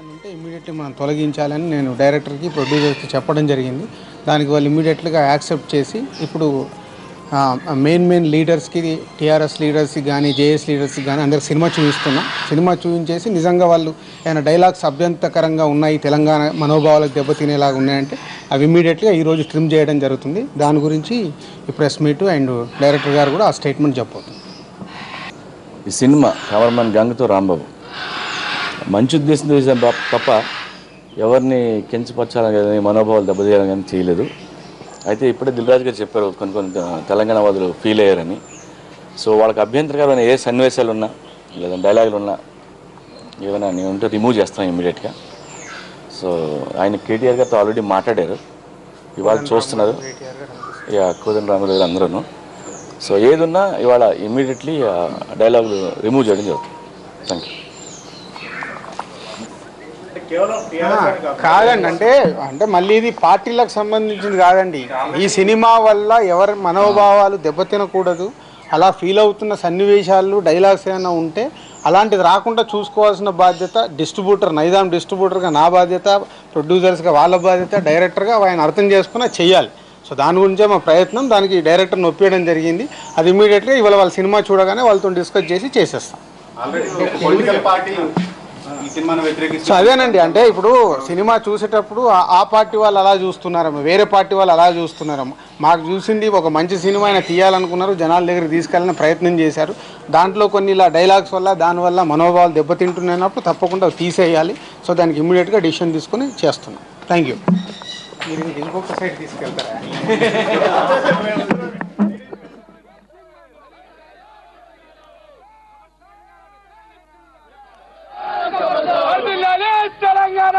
అంటే ఇమిడియట్లీ మనం తొలగించాలని నేను డైరెక్టర్కి ప్రొడ్యూసర్కి చెప్పడం జరిగింది. దానికి వాళ్ళు ఇమిడియట్లీగా యాక్సెప్ట్ చేసి ఇప్పుడు మెయిన్ లీడర్స్కి టీఆర్ఎస్ లీడర్స్కి కానీ జేఎస్ లీడర్స్కి కానీ అందరికి సినిమా చూపిస్తున్నాం. సినిమా చూపించేసి నిజంగా వాళ్ళు ఏమైనా డైలాగ్స్ అభ్యంతరకరంగా ఉన్నాయి, తెలంగాణ మనోభావాలకు దెబ్బతినేలాగా ఉన్నాయంటే అవి ఇమీడియట్లీగా ఈరోజు ట్రిమ్ చేయడం జరుగుతుంది. దాని గురించి ఈ ప్రెస్ మీట్ అండ్ డైరెక్టర్ గారు కూడా ఆ స్టేట్మెంట్ చెప్పబోతుంది. ఈ సినిమా కవర్మన్ గంగతో రాంబాబు మంచి ఉద్దేశంతో చేసాం తప్ప ఎవరిని కించపరచాలని కానీ మనోభావాలు దెబ్బతీయాలని కానీ చేయలేదు. అయితే ఇప్పుడే దిల్రాజ్ గారు చెప్పారు కొన్ని కొన్ని తెలంగాణ వాదులు ఫీల్ అయ్యారని. సో వాళ్ళకి అభ్యంతరకరమైన ఏ సన్నివేశాలు ఉన్నా లేదా డైలాగులు ఉన్నా ఏమైనా నేను ఉంటే రిమూవ్ చేస్తాను ఇమ్మీడియట్గా. సో ఆయన కేటీఆర్ గారితో ఆల్రెడీ మాట్లాడారు, ఇవాళ చూస్తున్నారు కోదండ రామారావు అందరూను. సో ఏదున్నా ఇవాళ ఇమ్మీడియట్లీ డైలాగులు రిమూవ్ చేయడం జరుగుతుంది. Thank you. కాదండి, అంటే మళ్ళీ ఇది పార్టీలకు సంబంధించింది కాదండి. ఈ సినిమా వల్ల ఎవరి మనోభావాలు దెబ్బతినకూడదు, అలా ఫీల్ అవుతున్న సన్నివేశాలు డైలాగ్స్ ఏమైనా ఉంటే అలాంటిది రాకుండా చూసుకోవాల్సిన బాధ్యత డిస్ట్రిబ్యూటర్ నైజాం డిస్ట్రిబ్యూటర్గా నా బాధ్యత, ప్రొడ్యూసర్స్గా వాళ్ళ బాధ్యత, డైరెక్టర్గా ఆయన అర్థం చేసుకున్నా చేయాలి. సో దాని గురించే మా ప్రయత్నం. దానికి డైరెక్టర్ని ఒప్పించడం జరిగింది. అది ఇమీడియట్గా ఇవాళ వాళ్ళ సినిమా చూడగానే వాళ్ళతో డిస్కస్ చేసి చేసేస్తాం. సో అదేనండి, అంటే ఇప్పుడు సినిమా చూసేటప్పుడు ఆ పార్టీ వాళ్ళు అలా చూస్తున్నారమ్మ, వేరే పార్టీ వాళ్ళు అలా చూస్తున్నారమ్మ. మాకు చూసింది ఒక మంచి సినిమా ఆయన తీయాలనుకున్నారు, జనాల దగ్గర తీసుకెళ్ళిన ప్రయత్నం చేశారు. దాంట్లో కొన్ని ఇలా డైలాగ్స్ వల్ల దానివల్ల మనోభావాలు దెబ్బతింటున్నప్పుడు తప్పకుండా తీసేయాలి. సో దానికి ఇమ్మీడియట్గా డిసిషన్ తీసుకుని చేస్తున్నాం. Thank you. మీరు ఇంకొక సైడ్ తీసుకెళ్తారా?